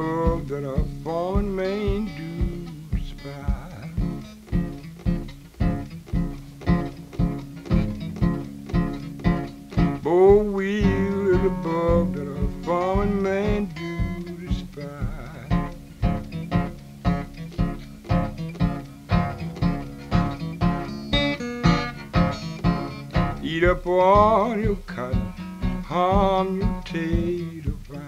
above that a foreign man do spy. Bo Weevil is above that a foreign man do spy. Eat up all your cotton, harm your tater vine.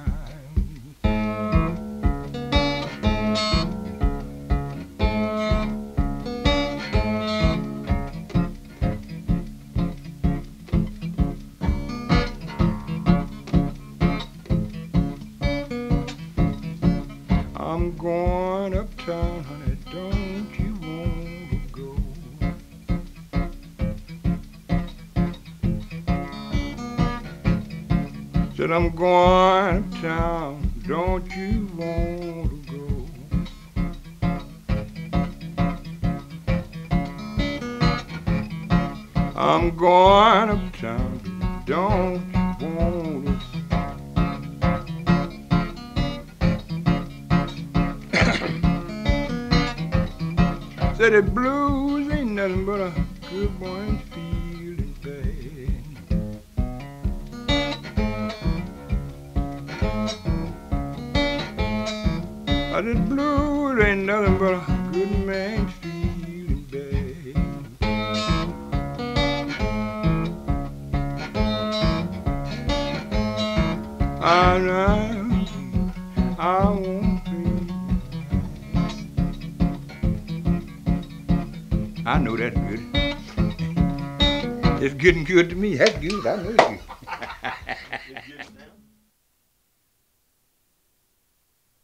I'm going uptown, honey, don't you wanna go? Said I'm going uptown, don't you wanna go? I'm going uptown, don't you wanna go? Said the blues ain't nothing but a good boy feeling bad. I said blues ain't nothing but a good man feeling bad. I won't feel. I know that's good. It's good and good to me. That's good. I know it's good.